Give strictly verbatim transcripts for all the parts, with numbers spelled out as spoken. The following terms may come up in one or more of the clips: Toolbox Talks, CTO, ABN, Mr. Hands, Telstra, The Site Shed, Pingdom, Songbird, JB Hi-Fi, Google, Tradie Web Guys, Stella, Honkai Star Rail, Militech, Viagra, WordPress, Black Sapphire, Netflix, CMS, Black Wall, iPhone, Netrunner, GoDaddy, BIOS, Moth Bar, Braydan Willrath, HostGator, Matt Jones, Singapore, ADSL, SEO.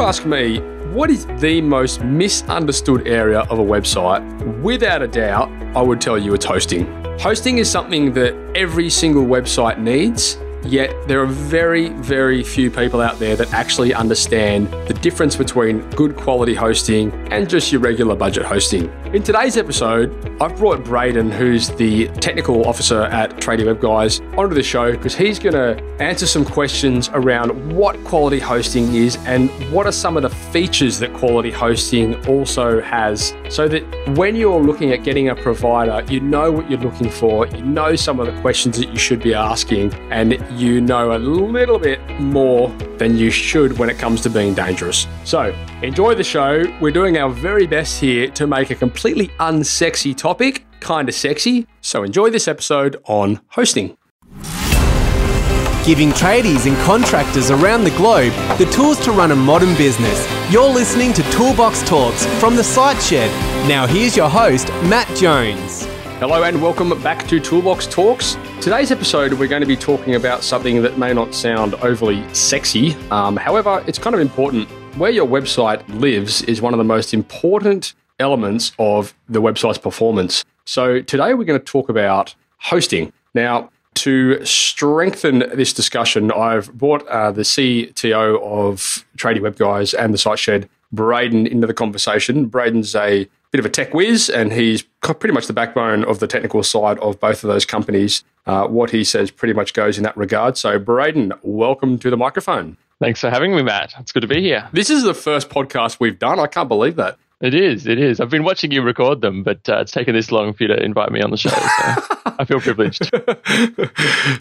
you ask me, what is the most misunderstood area of a website? Without a doubt, I would tell you it's hosting. Hosting is something that every single website needs, yet there are very, very few people out there that actually understand the difference between good quality hosting and just your regular budget hosting. In today's episode, I've brought Braydan, who's the technical officer at Tradie Web Guys, onto the show because he's going to answer some questions around what quality hosting is and what are some of the features that quality hosting also has, so that when you're looking at getting a provider, you know what you're looking for, you know some of the questions that you should be asking, and you know a little bit more than you should when it comes to being dangerous. So enjoy the show. We're doing our very best here to make a completely unsexy topic kind of sexy. So enjoy this episode on hosting. Giving tradies and contractors around the globe the tools to run a modern business. You're listening to Toolbox Talks from The Site Shed. Now here's your host, Matt Jones. Hello and welcome back to Toolbox Talks. Today's episode, we're going to be talking about something that may not sound overly sexy. Um, however, it's kind of important. Where your website lives is one of the most important elements of the website's performance. So today we're going to talk about hosting. Now, to strengthen this discussion, I've brought uh, the C T O of Tradie Web Guys and The Site Shed, Braydan, into the conversation. Braydan's a bit of a tech whiz, and he's pretty much the backbone of the technical side of both of those companies. Uh, what he says pretty much goes in that regard. So Braydan, welcome to the microphone. Thanks for having me, Matt. It's good to be here. This is the first podcast we've done. I can't believe that. It is. It is. I've been watching you record them, but uh, it's taken this long for you to invite me on the show. So I feel privileged.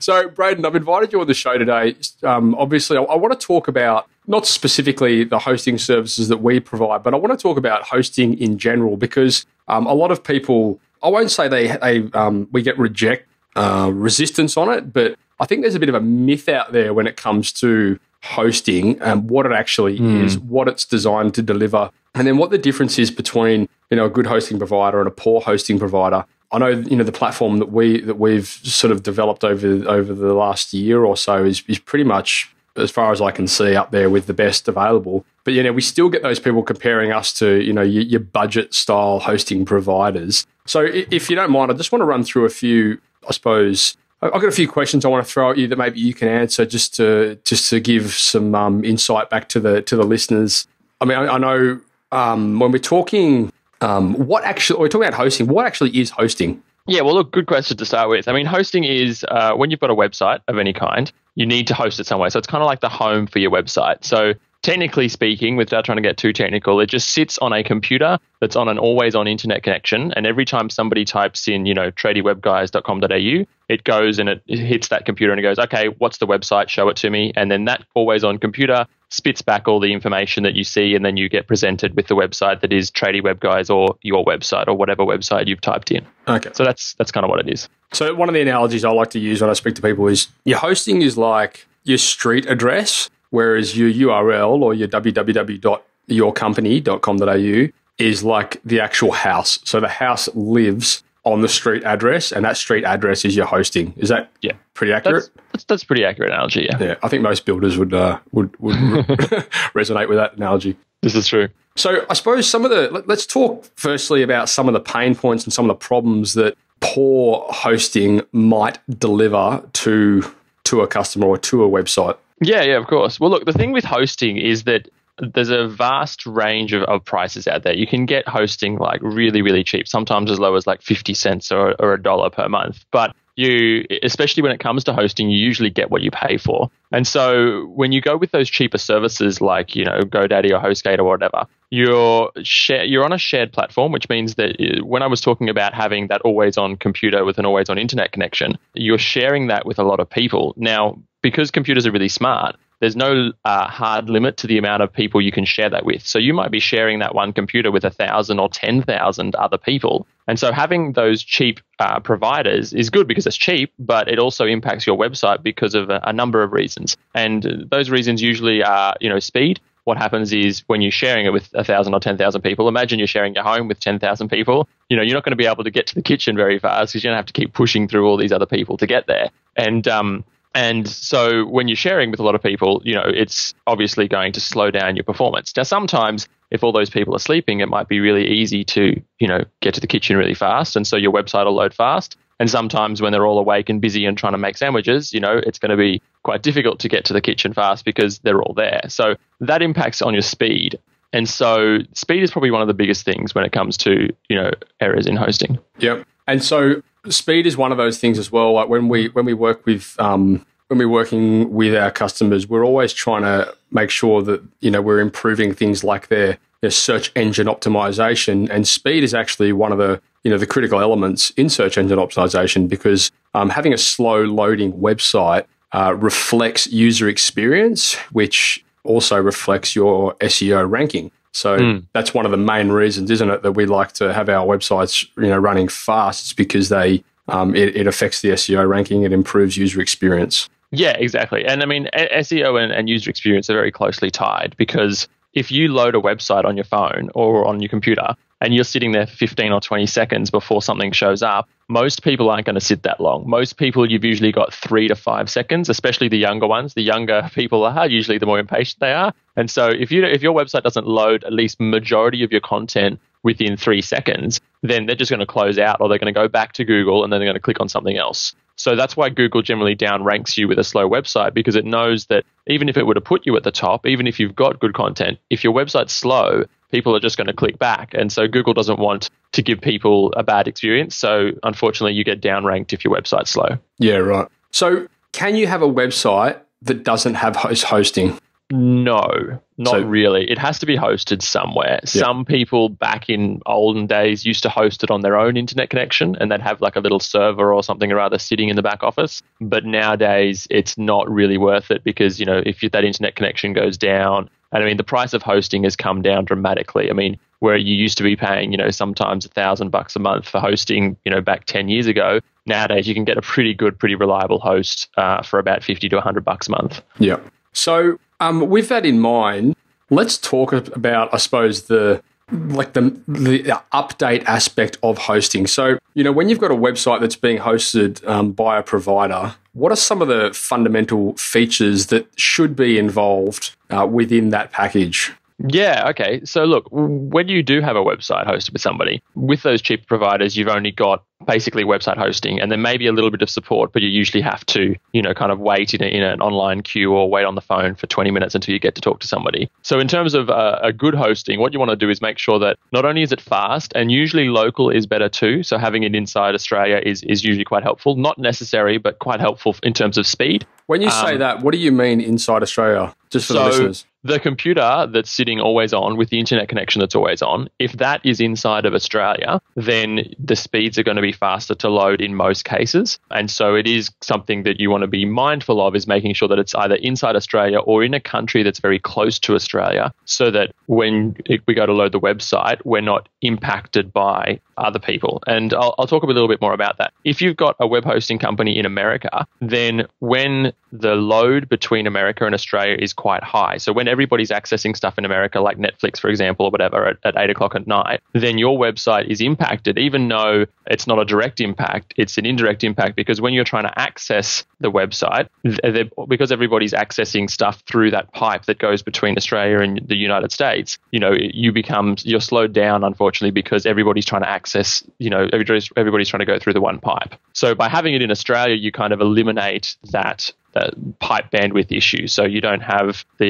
So, Braydan, I've invited you on the show today. Um, obviously, I, I want to talk about not specifically the hosting services that we provide, but I want to talk about hosting in general because um, a lot of people, I won't say they, they um, we get reject uh, resistance on it, but I think there's a bit of a myth out there when it comes to hosting and um, what it actually mm. is, what it's designed to deliver, and then what the difference is between, you know, a good hosting provider and a poor hosting provider. I know, you know, the platform that we that we've sort of developed over over the last year or so is is pretty much, as far as I can see, up there with the best available. But you know, we still get those people comparing us to, you know, your, your budget style hosting providers. So if you don't mind, I just want to run through a few, I suppose. I've got a few questions I want to throw at you that maybe you can answer just to just to give some um, insight back to the to the listeners. I mean, I, I know um, when we're talking, um, what actually we're talking about hosting. What actually is hosting? Yeah, well, look, good question to start with. I mean, hosting is uh, when you've got a website of any kind, you need to host it somewhere. So it's kind of like the home for your website. So technically speaking, without trying to get too technical, it just sits on a computer that's on an always-on internet connection. And every time somebody types in, you know, tradie web guys dot com dot a u, it goes and it hits that computer and it goes, okay, what's the website? Show it to me. And then that always-on computer spits back all the information that you see, and then you get presented with the website that is Tradie Web Guys or your website or whatever website you've typed in. Okay. So that's that's kind of what it is. So one of the analogies I like to use when I speak to people is your hosting is like your street address, whereas your U R L or your w w w dot your company dot com dot a u is like the actual house. So the house lives on the street address, and that street address is your hosting. Is that yeah. pretty accurate? That's, that's, that's pretty accurate analogy, yeah. Yeah, I think most builders would uh, would, would resonate with that analogy. This is true. So I suppose some of the, let, let's talk firstly about some of the pain points and some of the problems that poor hosting might deliver to to a customer or to a website. Yeah, yeah, of course. Well, look, the thing with hosting is that there's a vast range of, of prices out there. You can get hosting like really, really cheap, sometimes as low as like fifty cents or, or a dollar per month. But you, especially when it comes to hosting, you usually get what you pay for. And so when you go with those cheaper services like, you know, GoDaddy or HostGator or whatever, you're share, you're on a shared platform, which means that when I was talking about having that always-on computer with an always-on internet connection, you're sharing that with a lot of people. Now, because computers are really smart, there's no uh, hard limit to the amount of people you can share that with. So you might be sharing that one computer with one thousand or ten thousand other people. And so having those cheap uh, providers is good because it's cheap, but it also impacts your website because of a, a number of reasons. And those reasons usually are, you know, speed. What happens is when you're sharing it with one thousand or ten thousand people, imagine you're sharing your home with ten thousand people. You know, you're not going to be able to get to the kitchen very fast because you're going to have to keep pushing through all these other people to get there. And um, And so when you're sharing with a lot of people, you know, it's obviously going to slow down your performance. Now, sometimes if all those people are sleeping, it might be really easy to, you know, get to the kitchen really fast. And so your website will load fast. And sometimes when they're all awake and busy and trying to make sandwiches, you know, it's going to be quite difficult to get to the kitchen fast because they're all there. So that impacts on your speed. And so speed is probably one of the biggest things when it comes to, you know, errors in hosting. Yep. And so speed is one of those things as well. Like when we when we work with um, when we're working with our customers, we're always trying to make sure that, you know, we're improving things like their their search engine optimization, and speed is actually one of the, you know, the critical elements in search engine optimization, because um, having a slow loading website uh, reflects user experience, which also reflects your S E O ranking. So mm. that's one of the main reasons, isn't it, that we like to have our websites, you know, running fast. It's because they um, it, it affects the S E O ranking. It improves user experience. Yeah, exactly. And I mean, S E O and, and user experience are very closely tied, because if you load a website on your phone or on your computer and you're sitting there for fifteen or twenty seconds before something shows up, most people aren't going to sit that long. Most people, you've usually got three to five seconds, especially the younger ones. The younger people are, usually the more impatient they are. And so if you if your website doesn't load at least majority of your content within three seconds, then they're just going to close out, or they're going to go back to Google and then they're going to click on something else. So that's why Google generally downranks you with a slow website, because it knows that even if it were to put you at the top, even if you've got good content, if your website's slow, people are just going to click back. And so Google doesn't want to give people a bad experience. So unfortunately, you get downranked if your website's slow. Yeah, right. So can you have a website that doesn't have host hosting? No, not so, really. It has to be hosted somewhere. Yeah. Some people back in olden days used to host it on their own internet connection, and they'd have like a little server or something or other sitting in the back office. But nowadays, it's not really worth it, because, you know, if that internet connection goes down, and I mean, the price of hosting has come down dramatically. I mean, where you used to be paying, you know, sometimes a thousand bucks a month for hosting, you know, back ten years ago, nowadays you can get a pretty good, pretty reliable host uh, for about fifty to a hundred bucks a month. Yeah. So, Um, with that in mind, let's talk about, I suppose, the like the, the update aspect of hosting. So, you know, when you've got a website that's being hosted um, by a provider, what are some of the fundamental features that should be involved uh, within that package? Yeah, okay. So look, when you do have a website hosted with somebody, with those cheap providers, you've only got basically website hosting, and there may be a little bit of support, but you usually have to, you know, kind of wait in, a, in an online queue or wait on the phone for twenty minutes until you get to talk to somebody. So in terms of uh, a good hosting, what you want to do is make sure that not only is it fast, and usually local is better too. So having it inside Australia is, is usually quite helpful. Not necessary, but quite helpful in terms of speed. When you um, say that, what do you mean inside Australia? Just for so, the listeners. The computer that's sitting always on with the internet connection that's always on, if that is inside of Australia, then the speeds are going to be faster to load in most cases. And so it is something that you want to be mindful of, is making sure that it's either inside Australia or in a country that's very close to Australia, so that when we go to load the website, we're not impacted by other people. And I'll, I'll talk a little bit more about that. If you've got a web hosting company in America, then when the load between America and Australia is quite high, so when everybody's accessing stuff in America, like Netflix, for example, or whatever, at, at eight o'clock at night, then your website is impacted, even though it's not a direct impact, it's an indirect impact, because when you're trying to access the website, because everybody's accessing stuff through that pipe that goes between Australia and the United States, you know, you become, you're slowed down, unfortunately, because everybody's trying to access, you know, everybody's, everybody's trying to go through the one pipe. So by having it in Australia, you kind of eliminate that Uh, pipe bandwidth issue. So you don't have the,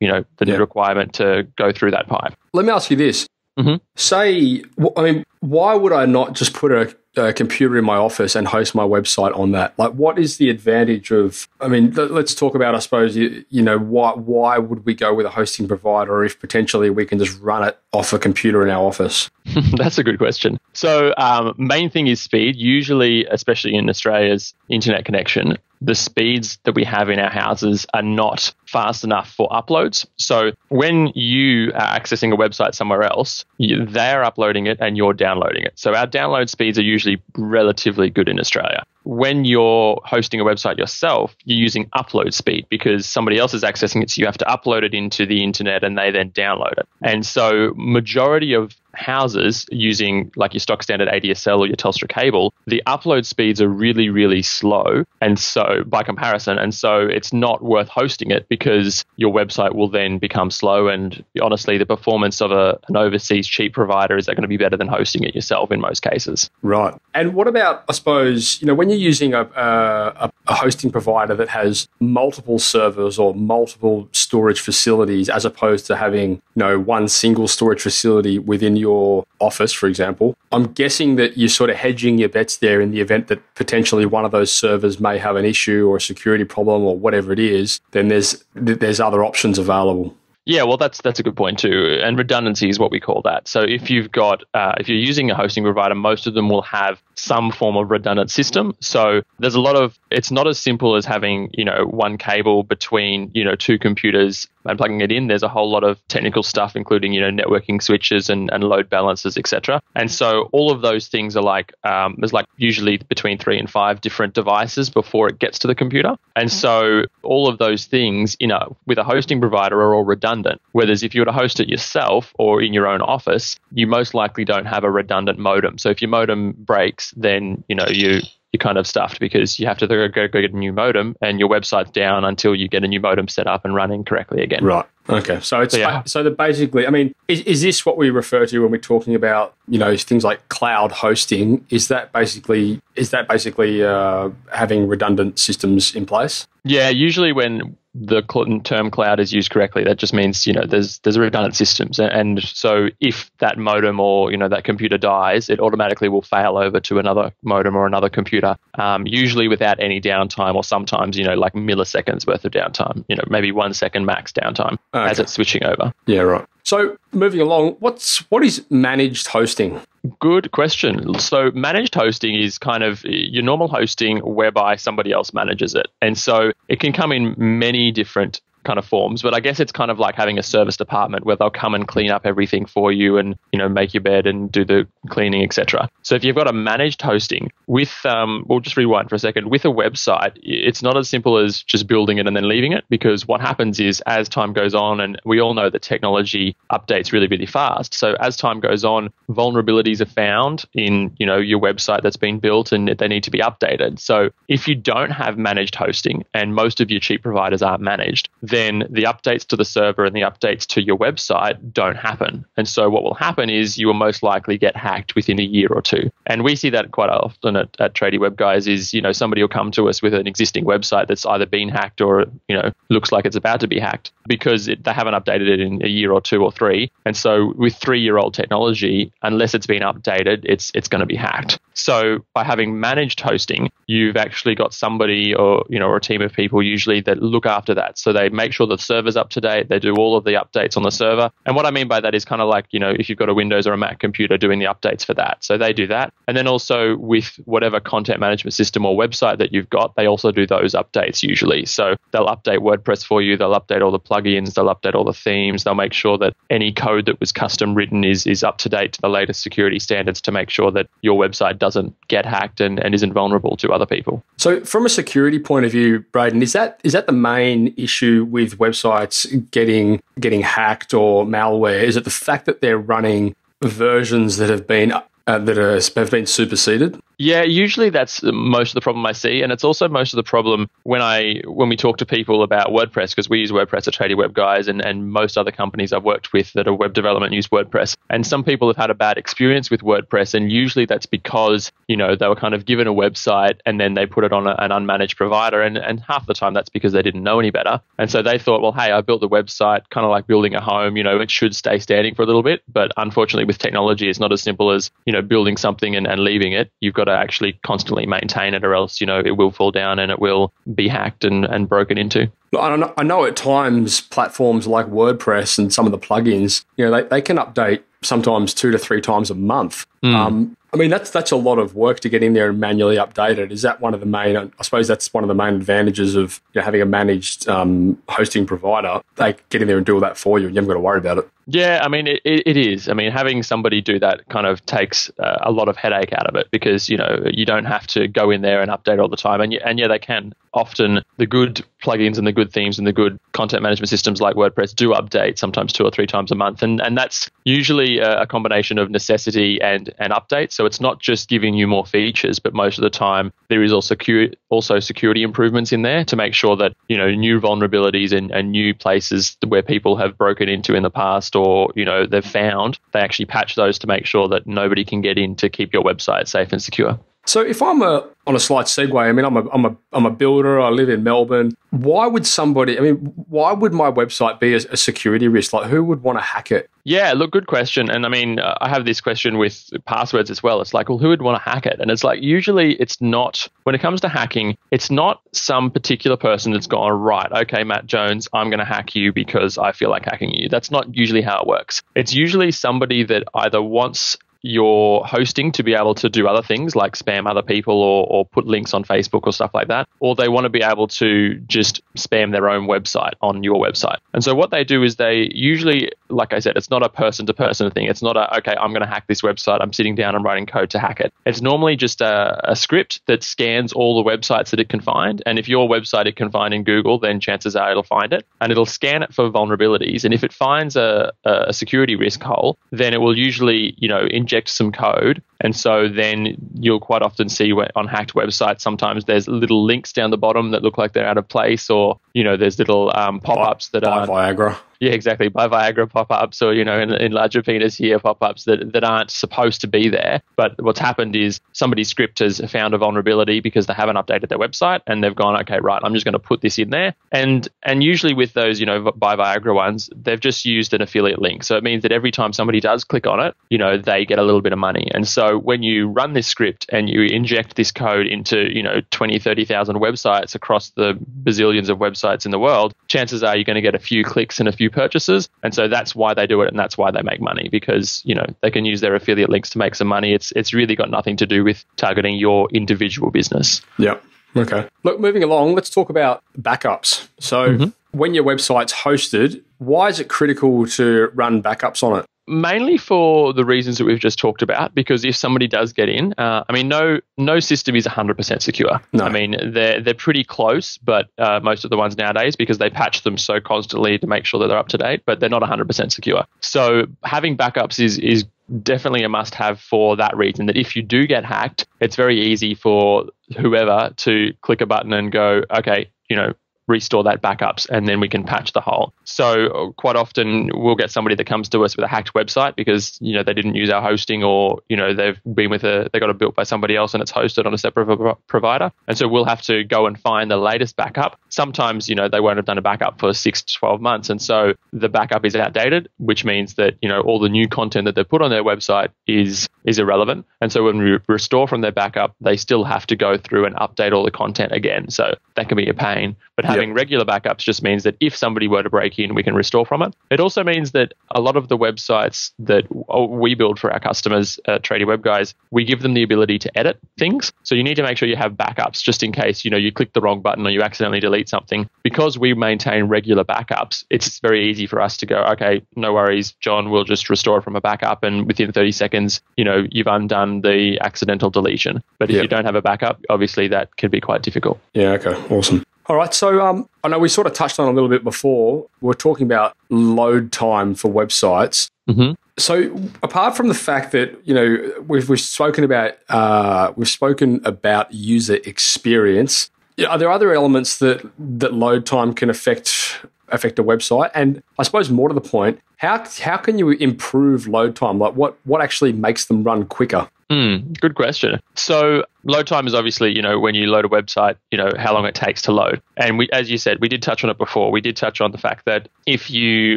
you know, the yeah. requirement to go through that pipe. Let me ask you this. Mm-hmm. Say, I mean, why would I not just put a, a computer in my office and host my website on that? Like, what is the advantage of, I mean, th- let's talk about, I suppose, you, you know, why, why would we go with a hosting provider if potentially we can just run it off a computer in our office? That's a good question. So, um, main thing is speed. Usually, especially in Australia's internet connection, the speeds that we have in our houses are not fast enough for uploads. So when you are accessing a website somewhere else, you, they're uploading it and you're downloading it. So our download speeds are usually relatively good in Australia. When you're hosting a website yourself, you're using upload speed because somebody else is accessing it. So you have to upload it into the internet and they then download it. And so majority of houses using like your stock standard A D S L or your Telstra cable, the upload speeds are really, really slow. And so by comparison, and so it's not worth hosting it because your website will then become slow. And honestly, the performance of a, an overseas cheap provider is going to be better than hosting it yourself in most cases. Right. And what about, I suppose, you know, when you're using a, a, a hosting provider that has multiple servers or multiple storage facilities, as opposed to having, you know, one single storage facility within your office, for example, I'm guessing that you're sort of hedging your bets there in the event that potentially one of those servers may have an issue or a security problem or whatever it is, then there's there's other options available. Yeah, well, that's that's a good point too. And redundancy is what we call that. So if you've got, uh, if you're using a hosting provider, most of them will have some form of redundant system. So there's a lot of, it's not as simple as having, you know, one cable between, you know, two computers and plugging it in. There's a whole lot of technical stuff, including, you know, networking switches and, and load balancers, et cetera. And so all of those things are like, um, there's like usually between three and five different devices before it gets to the computer. And so all of those things, you know, with a hosting provider are all redundant. Whereas if you were to host it yourself or in your own office, you most likely don't have a redundant modem. So if your modem breaks, then you know you you're kind of stuffed because you have to go, go, go get a new modem, and your website's down until you get a new modem set up and running correctly again. Right. Okay. So it's so, yeah. so that basically, I mean, is, is this what we refer to when we're talking about, you know, things like cloud hosting? Is that basically is that basically uh, having redundant systems in place? Yeah. Usually when the term cloud is used correctly, that just means, you know, there's there's redundant systems. And so if that modem or, you know, that computer dies, it automatically will fail over to another modem or another computer, um, usually without any downtime, or sometimes, you know, like milliseconds worth of downtime, you know, maybe one second max downtime okay. as it's switching over. Yeah, right. So moving along, what's what is managed hosting? Good question. So managed hosting is kind of your normal hosting whereby somebody else manages it. And so it can come in many different kind of forms, but I guess it's kind of like having a service department where they'll come and clean up everything for you and, you know, make your bed and do the cleaning, et cetera. So if you've got a managed hosting with, um, we'll just rewind for a second, with a website, it's not as simple as just building it and then leaving it, because what happens is as time goes on, and we all know that technology updates really, really fast. So as time goes on, vulnerabilities are found in, you know, your website that's been built and they need to be updated. So if you don't have managed hosting, and most of your cheap providers aren't managed, then the updates to the server and the updates to your website don't happen. And so what will happen is you will most likely get hacked within a year or two. And we see that quite often at, at Tradie Web Guys is, you know, somebody will come to us with an existing website that's either been hacked or, you know, looks like it's about to be hacked because it, they haven't updated it in a year or two or three. And so with three-year-old technology, unless it's been updated, it's it's going to be hacked. So by having managed hosting, you've actually got somebody or, you know, or a team of people usually that look after that. So they make sure the server's up to date. They do all of the updates on the server. And what I mean by that is kind of like, you know, if you've got a Windows or a Mac computer, doing the updates for that. So they do that. And then also with whatever content management system or website that you've got, they also do those updates usually. So they'll update WordPress for you. They'll update all the plugins. They'll update all the themes. They'll make sure that any code that was custom written is is up to date to the latest security standards to make sure that your website doesn't get hacked and, and isn't vulnerable to other people. So from a security point of view, Braydan, is that is that the main issue with websites getting getting hacked or malware? Is it the fact that they're running versions that have been uh, that are, have been superseded? Yeah, usually that's most of the problem I see, and it's also most of the problem when I when we talk to people about WordPress, because we use WordPress at Tradie Web Guys, and, and most other companies I've worked with that are web development use WordPress. And some people have had a bad experience with WordPress, and usually that's because, you know, they were kind of given a website and then they put it on a, an unmanaged provider, and, and half the time that's because they didn't know any better. And so they thought, well, hey, I built the website, kind of like building a home, you know, it should stay standing for a little bit. But unfortunately with technology, it's not as simple as, you know, building something and, and leaving it. You've got to actually constantly maintain it, or else, you know, it will fall down and it will be hacked and, and broken into. I know, I know at times platforms like WordPress and some of the plugins, you know, they, they can update sometimes two to three times a month. Mm. Um, I mean, that's that's a lot of work to get in there and manually update it. Is that one of the main, I suppose that's one of the main advantages of you know, having a managed um, hosting provider. They get in there and do all that for you. You haven't got to worry about it. Yeah, I mean, it, it is. I mean, having somebody do that kind of takes uh, a lot of headache out of it because, you know, you don't have to go in there and update all the time. And, and yeah, they can often, the good plugins and the good themes and the good content management systems like WordPress do update sometimes two or three times a month. And, and that's usually a combination of necessity and, and updates. So So it's not just giving you more features, but most of the time there is also secu- also security improvements in there to make sure that, you know, new vulnerabilities and, and new places where people have broken into in the past or, you know, they've found, they actually patch those to make sure that nobody can get in to keep your website safe and secure. So if I'm a on a slight segue, I mean, I'm a I'm a I'm a builder. I live in Melbourne. Why would somebody? I mean, why would my website be a, a security risk? Like, who would want to hack it? Yeah, look, good question. And I mean, uh, I have this question with passwords as well. It's like, well, who would want to hack it? And it's like, usually, it's not when it comes to hacking. It's not some particular person that's gone, right, okay, Matt Jones, I'm going to hack you because I feel like hacking you. That's not usually how it works. It's usually somebody that either wants your hosting to be able to do other things like spam other people or, or put links on Facebook or stuff like that, or they want to be able to just spam their own website on your website. And so what they do is they usually, like I said, it's not a person-to-person thing. It's not a, okay, I'm going to hack this website. I'm sitting down and writing code to hack it. It's normally just a, a script that scans all the websites that it can find. And if your website it can find in Google, then chances are it'll find it and it'll scan it for vulnerabilities. And if it finds a, a security risk hole, then it will usually, you know, in some code. And so then you'll quite often see on hacked websites, sometimes there's little links down the bottom that look like they're out of place or, you know, there's little um, pop-ups that are... Viagra. Yeah, exactly. Buy Viagra pop-ups or, you know, in, in larger penis here pop-ups that, that aren't supposed to be there. But what's happened is somebody's script has found a vulnerability because they haven't updated their website and they've gone, okay, right, I'm just going to put this in there. And and usually with those, you know, Buy Viagra ones, they've just used an affiliate link. So it means that every time somebody does click on it, you know, they get a little bit of money. And so when you run this script and you inject this code into, you know, twenty, thirty thousand websites across the bazillions of websites in the world, chances are you're going to get a few clicks and a few purchases. And so that's why they do it. And that's why they make money because, you know, they can use their affiliate links to make some money. It's it's really got nothing to do with targeting your individual business. Yeah. Okay. Look, moving along, let's talk about backups. So mm-hmm. when your website's hosted, why is it critical to run backups on it? Mainly for the reasons that we've just talked about, because if somebody does get in, uh, I mean, no no system is one hundred percent secure. No. I mean, they're, they're pretty close, but uh, most of the ones nowadays, because they patch them so constantly to make sure that they're up to date, but they're not one hundred percent secure. So having backups is is definitely a must-have for that reason, that if you do get hacked, it's very easy for whoever to click a button and go, okay, you know, restore that backups, and then we can patch the hole. So quite often we'll get somebody that comes to us with a hacked website because, you know, they didn't use our hosting or, you know, they've been with a, they got it built by somebody else and it's hosted on a separate provider. And so we'll have to go and find the latest backup. Sometimes, you know, they won't have done a backup for six to twelve months. And so the backup is outdated, which means that, you know, all the new content that they put on their website is, is irrelevant. And so when we restore from their backup, they still have to go through and update all the content again. So that can be a pain, but having yep. regular backups just means that if somebody were to break in, we can restore from it. It also means that a lot of the websites that we build for our customers at Tradie Web Guys, we give them the ability to edit things. So you need to make sure you have backups just in case, you know, you click the wrong button or you accidentally delete something. Because we maintain regular backups, it's very easy for us to go, okay, no worries, John, we'll just restore from a backup. And within thirty seconds, you know, you've undone the accidental deletion. But if yep. you don't have a backup, obviously that can be quite difficult. Yeah, okay, awesome. All right, so um, I know we sort of touched on a little bit before. We were talking about load time for websites. Mm-hmm. So apart from the fact that, you know, we've we've spoken about uh, we've spoken about user experience, are there other elements that that load time can affect affect a website? And I suppose more to the point, how how can you improve load time? Like what what actually makes them run quicker? Mm, good question. So load time is obviously, you know, when you load a website, you know, how long it takes to load. And we, as you said, we did touch on it before. We did touch on the fact that if you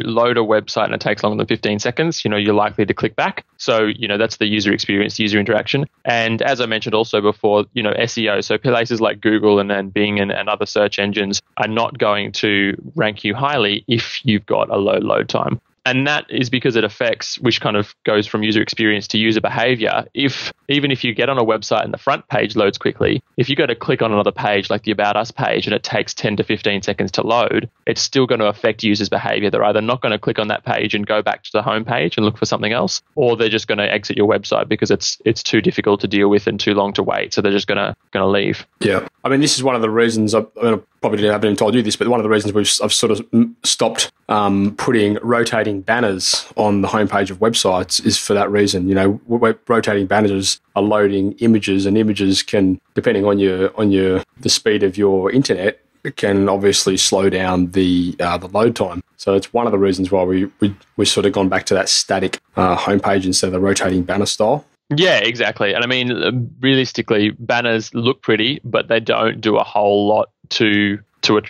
load a website and it takes longer than fifteen seconds, you know, you're likely to click back. So, you know, that's the user experience, user interaction. And as I mentioned also before, you know, S E O. So places like Google and, and Bing and, and other search engines are not going to rank you highly if you've got a low load time. And that is because it affects, which kind of goes from user experience to user behavior. If even if you get on a website and the front page loads quickly, if you go to click on another page like the About Us page and it takes ten to fifteen seconds to load, it's still going to affect users' behavior. They're either not going to click on that page and go back to the home page and look for something else, or they're just going to exit your website because it's it's too difficult to deal with and too long to wait. So they're just going to going to leave. Yeah. I mean, this is one of the reasons, I, I mean, I probably didn't, I haven't told you this, but one of the reasons we've, I've sort of stopped um, putting rotating banners on the homepage of websites is for that reason. You know, rotating banners are loading images, and images can, depending on your on your the speed of your internet, it can obviously slow down the uh, the load time. So it's one of the reasons why we we we've sort of gone back to that static uh, homepage instead of the rotating banner style. Yeah, exactly. And I mean, realistically, banners look pretty, but they don't do a whole lot to. to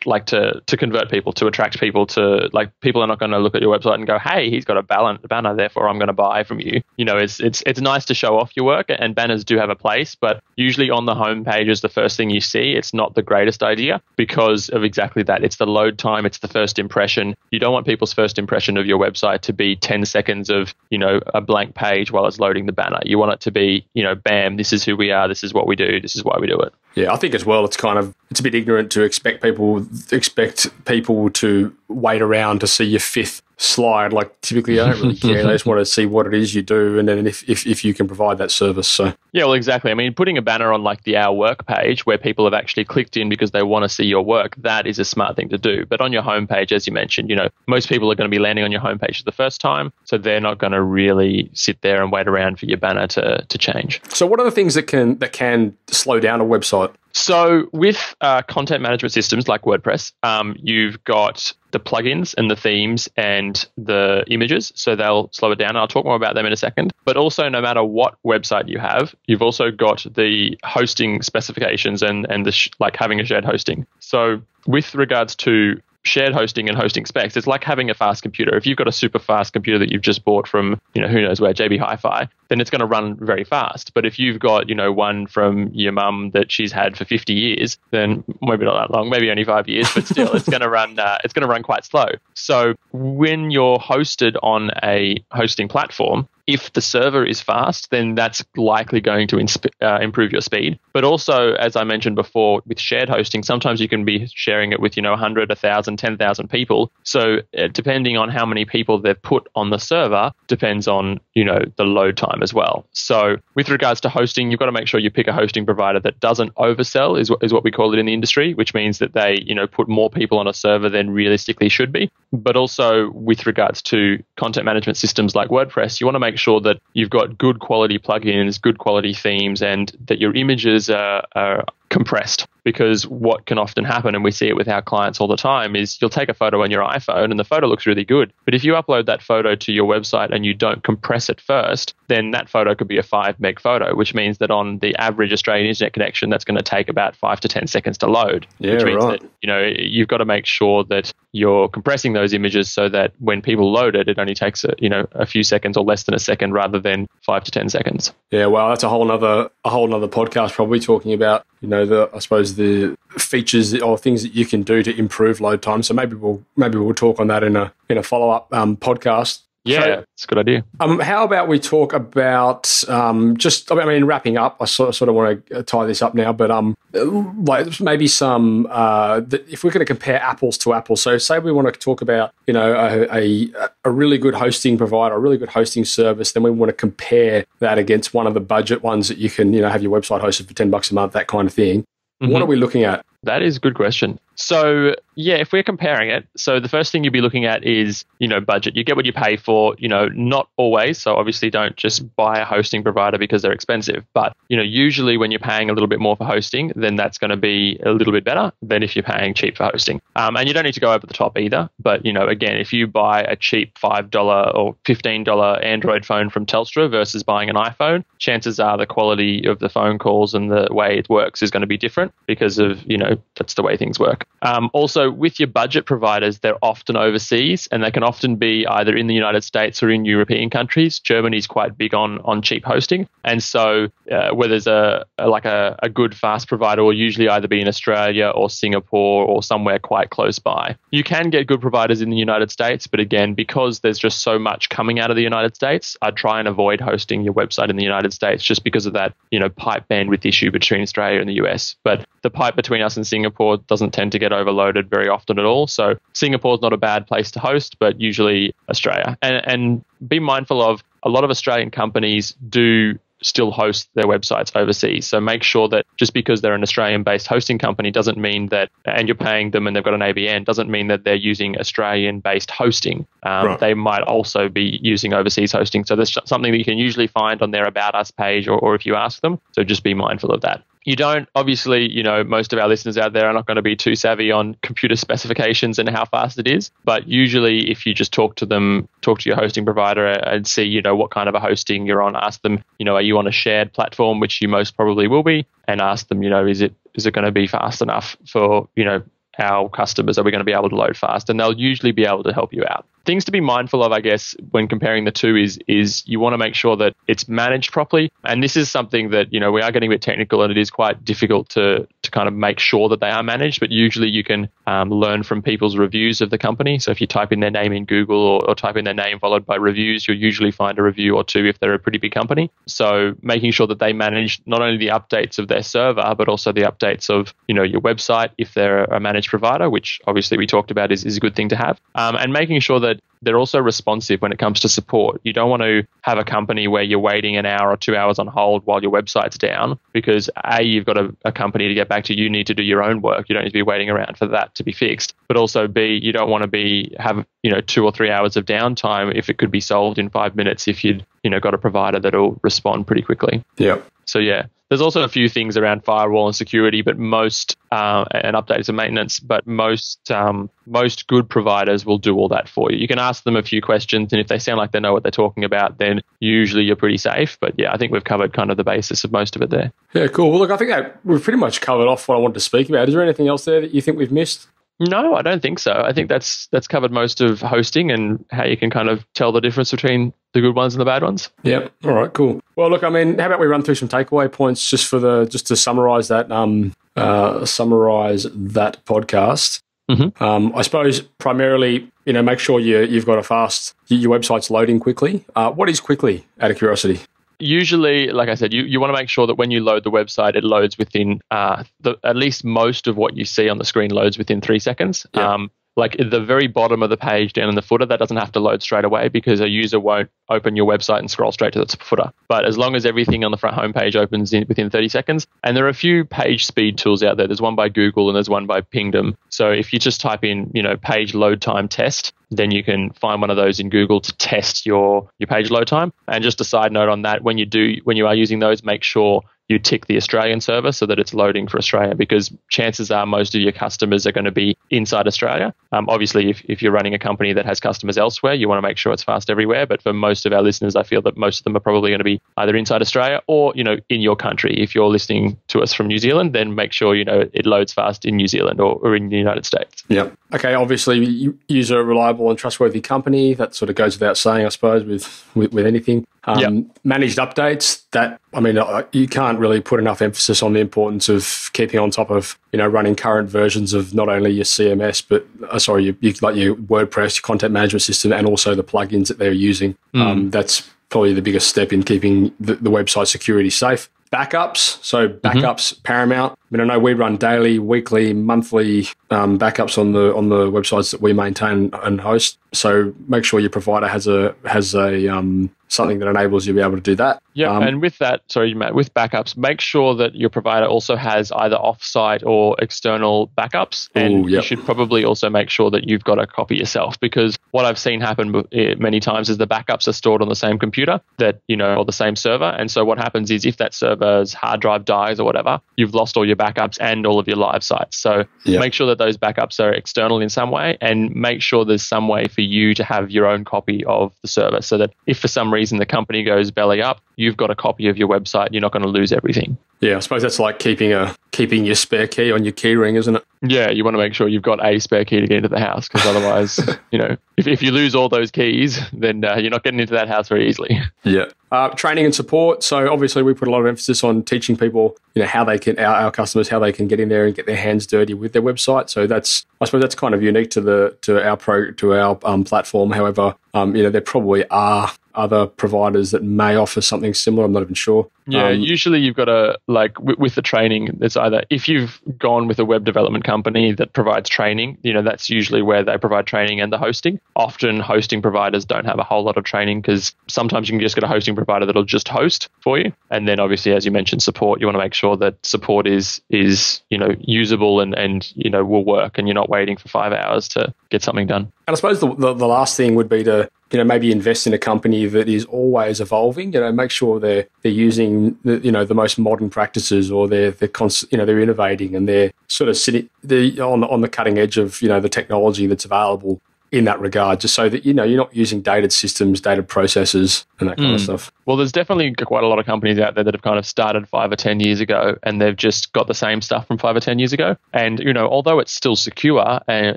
like to to convert people, to attract people, to like people are not going to look at your website and go, hey, he's got a banner, therefore I'm going to buy from you. You know, it's it's it's nice to show off your work, and banners do have a place, but usually on the home page is the first thing you see. It's not the greatest idea because of exactly that. It's the load time, it's the first impression. You don't want people's first impression of your website to be ten seconds of, you know, a blank page while it's loading the banner. You want it to be, you know, bam, this is who we are, this is what we do, this is why we do it. Yeah, I think as well, it's kind of, it's a bit ignorant to expect people expect people to wait around to see your fifth slide. Like, typically, I don't really care. They just want to see what it is you do, and then if, if if you can provide that service. So yeah, well, exactly. I mean, putting a banner on like the Our Work page where people have actually clicked in because they want to see your work, that is a smart thing to do. But on your homepage, as you mentioned, you know, most people are going to be landing on your homepage for the first time, so they're not going to really sit there and wait around for your banner to to change. So what are the things that can that can slow down a website? So with uh, content management systems like WordPress, um, you've got the plugins and the themes and the images, so they'll slow it down. And I'll talk more about them in a second. But also, no matter what website you have, you've also got the hosting specifications and and the sh- like having a shared hosting. So with regards to shared hosting and hosting specs, it's like having a fast computer. If you've got a super fast computer that you've just bought from, you know, who knows where, J B Hi-Fi, then it's going to run very fast. But if you've got, you know, one from your mum that she's had for fifty years, then maybe not that long, maybe only five years, but still, it's going to run. Uh, it's going to run quite slow. So when you're hosted on a hosting platform, if the server is fast, then that's likely going to insp- uh, improve your speed. But also, as I mentioned before, with shared hosting, sometimes you can be sharing it with, you know, one hundred, one thousand, ten thousand people. So uh, depending on how many people they've put on the server depends on, you know, the load time as well. So with regards to hosting, you've got to make sure you pick a hosting provider that doesn't oversell, is, is what we call it in the industry, which means that they, you know, put more people on a server than realistically should be. But also with regards to content management systems like WordPress, you want to make sure that you've got good quality plugins, good quality themes, and that your images are, are compressed. Because what can often happen, and we see it with our clients all the time, is you'll take a photo on your iPhone and the photo looks really good. But if you upload that photo to your website and you don't compress it first, then that photo could be a five meg photo, which means that on the average Australian internet connection, that's going to take about five to ten seconds to load. Yeah, which means right. that, you know, you've got to make sure that you're compressing those images so that when people load it, it only takes a, you know, a few seconds or less than a second rather than five to ten seconds. Yeah, well, that's a whole another a whole another podcast probably talking about, you know, the I suppose the features or things that you can do to improve load time. So maybe we'll maybe we'll talk on that in a in a follow up um, podcast. Yeah, it's a good idea. Um, how about we talk about um, just, I mean, wrapping up, I sort of, sort of want to tie this up now, but um, like maybe some, uh, if we're going to compare apples to apples, so say we want to talk about, you know, a, a, a really good hosting provider, a really good hosting service, then we want to compare that against one of the budget ones that you can, you know, have your website hosted for ten bucks a month, that kind of thing. Mm-hmm. What are we looking at? That is a good question. So, yeah, if we're comparing it, so the first thing you'd be looking at is, you know, budget. You get what you pay for, you know, not always. So, obviously, don't just buy a hosting provider because they're expensive. But, you know, usually when you're paying a little bit more for hosting, then that's going to be a little bit better than if you're paying cheap for hosting. Um, and you don't need to go over the top either. But, you know, again, if you buy a cheap five dollars or fifteen dollars Android phone from Telstra versus buying an iPhone, chances are the quality of the phone calls and the way it works is going to be different because of, you know, that's the way things work. Um, also, with your budget providers, they're often overseas, and they can often be either in the United States or in European countries. Germany's quite big on on cheap hosting, and so uh, where there's a, a like a, a good fast provider will usually either be in Australia or Singapore or somewhere quite close by. You can get good providers in the United States, but again, because there's just so much coming out of the United States, I'd try and avoid hosting your website in the United States just because of that, you know, pipe bandwidth issue between Australia and the U S. But the pipe between us and Singapore doesn't tend to get overloaded very often at all. So Singapore's not a bad place to host, but usually Australia. And, and be mindful of a lot of Australian companies do still host their websites overseas. So make sure that just because they're an Australian-based hosting company doesn't mean that, and you're paying them and they've got an A B N, doesn't mean that they're using Australian-based hosting. Um, right. They might also be using overseas hosting. So that's something that you can usually find on their About Us page or, or if you ask them. So just be mindful of that. You don't, obviously, you know, most of our listeners out there are not going to be too savvy on computer specifications and how fast it is. But usually if you just talk to them, talk to your hosting provider and see, you know, what kind of a hosting you're on, ask them, you know, are you on a shared platform, which you most probably will be, and ask them, you know, is it is it going to be fast enough for, you know, our customers? Are we going to be able to load fast? And they'll usually be able to help you out. Things to be mindful of, I guess, when comparing the two is is you want to make sure that it's managed properly. And this is something that, you know, we are getting a bit technical and it is quite difficult to to kind of make sure that they are managed. But usually you can um, learn from people's reviews of the company. So if you type in their name in Google or, or type in their name followed by reviews, you'll usually find a review or two if they're a pretty big company. So making sure that they manage not only the updates of their server, but also the updates of, you know, your website if they're a managed provider, which obviously we talked about is, is a good thing to have. Um, and making sure that they're also responsive when it comes to support. You don't want to have a company where you're waiting an hour or two hours on hold while your website's down because A, you've got a, a company to get back to. You need to do your own work. You don't need to be waiting around for that to be fixed. But also B, you don't want to be have, you know, two or three hours of downtime if it could be solved in five minutes if you'd, you know, got a provider that'll respond pretty quickly. Yeah. So yeah, there's also a few things around firewall and security, but most uh, and updates and maintenance. But most um, most good providers will do all that for you. You can ask them a few questions, and if they sound like they know what they're talking about, then usually you're pretty safe. But yeah, I think we've covered kind of the basis of most of it there. Yeah, cool. Well, look, I think that we've pretty much covered off what I wanted to speak about. Is there anything else there that you think we've missed? No, I don't think so. I think that's that's covered most of hosting and how you can kind of tell the difference between the good ones and the bad ones. Yep. All right, cool. Well, look, I mean, how about we run through some takeaway points just for the just to summarize that um uh summarize that podcast. Mm-hmm. Um, I suppose primarily, you know, make sure you you've got a fast your website's loading quickly. Uh, what is quickly? Out of curiosity. Usually, like I said, you, you want to make sure that when you load the website, it loads within uh, the, at least most of what you see on the screen loads within three seconds. Yeah. Um, like at the very bottom of the page down in the footer, that doesn't have to load straight away because a user won't open your website and scroll straight to the footer. But as long as everything on the front homepage opens in, within thirty seconds, and there are a few page speed tools out there. There's one by Google and there's one by Pingdom. So if you just type in, you know, page load time test, then you can find one of those in Google to test your, your page load time. And just a side note on that, when you do, when you are using those, make sure you tick the Australian server so that it's loading for Australia, because chances are most of your customers are going to be inside Australia. Um, obviously, if, if you're running a company that has customers elsewhere, you want to make sure it's fast everywhere. But for most of our listeners, I feel that most of them are probably going to be either inside Australia or, you know, in your country. If you're listening to us from New Zealand, then make sure, you know, it loads fast in New Zealand or, or in the United States. Yeah. Okay. Obviously, use a reliable and trustworthy company. That sort of goes without saying, I suppose, with, with, with anything. Um, yep. Managed updates, that, I mean, you can't really put enough emphasis on the importance of keeping on top of, you know, running current versions of not only your C M S, but, uh, sorry, you, you, like your WordPress, your content management system, and also the plugins that they're using. Mm. Um, that's probably the biggest step in keeping the, the website security safe. Backups, so backups mm-hmm. paramount. I mean, I know we run daily, weekly, monthly um, backups on the on the websites that we maintain and host. So make sure your provider has a has a um, something that enables you to be able to do that. Yeah, um, and with that, sorry, Matt, with backups, make sure that your provider also has either offsite or external backups, and ooh, yep. you should probably also make sure that you've got a copy yourself, because what I've seen happen many times is the backups are stored on the same computer that you know or the same server, and so what happens is if that server hard drive dies or whatever, you've lost all your backups and all of your live sites. So yep. make sure that those backups are external in some way, and make sure there's some way for you to have your own copy of the server so that if for some reason the company goes belly up, you've got a copy of your website. You're not going to lose everything. Yeah, I suppose that's like keeping a keeping your spare key on your key ring, isn't it? Yeah, you want to make sure you've got a spare key to get into the house, because otherwise, you know, if, if you lose all those keys, then uh, you're not getting into that house very easily. Yeah. Uh, training and support. So obviously we put a lot of emphasis on teaching people, you know, how they can, our, our customers, how they can get in there and get their hands dirty with their website. So that's, I suppose that's kind of unique to the, to our pro, to our um, platform. However, um, you know, there probably are other providers that may offer something similar. I'm not even sure. Yeah. Um, usually you've got a, like w- with the training, it's either if you've gone with a web development company that provides training, you know, that's usually where they provide training and the hosting. Often hosting providers don't have a whole lot of training, because sometimes you can just get a hosting provider that'll just host for you. And then obviously, as you mentioned, support, you want to make sure that support is, is, you know, usable and, and, you know, will work, and you're not waiting for five hours to get something done. And I suppose the, the, the last thing would be to, you know, maybe invest in a company that is always evolving. You know, make sure they're they're using the, you know, the most modern practices, or they're they're const- you know they're innovating and they're sort of sitting the on on the cutting edge of, you know, the technology that's available in that regard, just so that, you know, you're not using dated systems, dated processes and that kind mm. of stuff. Well, there's definitely quite a lot of companies out there that have kind of started five or ten years ago, and they've just got the same stuff from five or ten years ago. And, you know, although it's still secure, and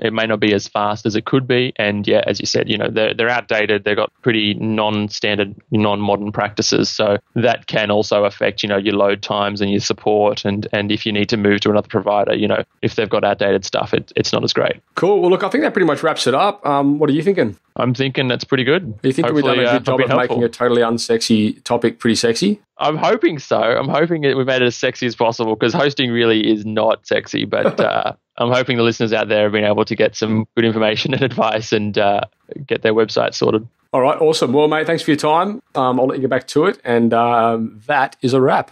it may not be as fast as it could be. And yeah, as you said, you know, they're, they're outdated. They've got pretty non-standard, non-modern practices. So that can also affect, you know, your load times and your support. And, and if you need to move to another provider, you know, if they've got outdated stuff, it, it's not as great. Cool. Well, look, I think that pretty much wraps it up. Um, what are you thinking? I'm thinking that's pretty good. You think we've done a good uh, job of helpful. making a totally unsexy topic pretty sexy? I'm hoping so. I'm hoping that we've made it as sexy as possible, because hosting really is not sexy. But uh, I'm hoping the listeners out there have been able to get some good information and advice, and uh, get their website sorted. All right. Awesome. Well, mate, thanks for your time. Um, I'll let you get back to it. And um, that is a wrap.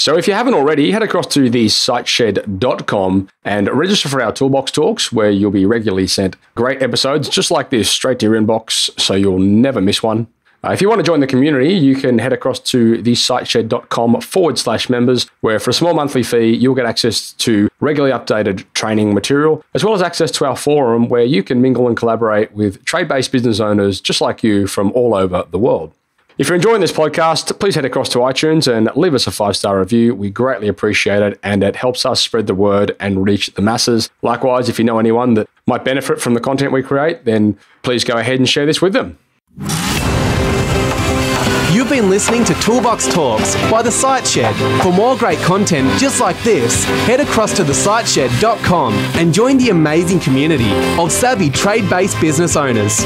So if you haven't already, head across to the site shed dot com and register for our Toolbox Talks, where you'll be regularly sent great episodes just like this straight to your inbox, so you'll never miss one. Uh, if you want to join the community, you can head across to thesiteshed.com forward slash members, where for a small monthly fee, you'll get access to regularly updated training material, as well as access to our forum, where you can mingle and collaborate with trade-based business owners just like you from all over the world. If you're enjoying this podcast, please head across to iTunes and leave us a five-star review. We greatly appreciate it, and it helps us spread the word and reach the masses. Likewise, if you know anyone that might benefit from the content we create, then please go ahead and share this with them. You've been listening to Toolbox Talks by The Site Shed. For more great content just like this, head across to the site shed dot com and join the amazing community of savvy trade-based business owners.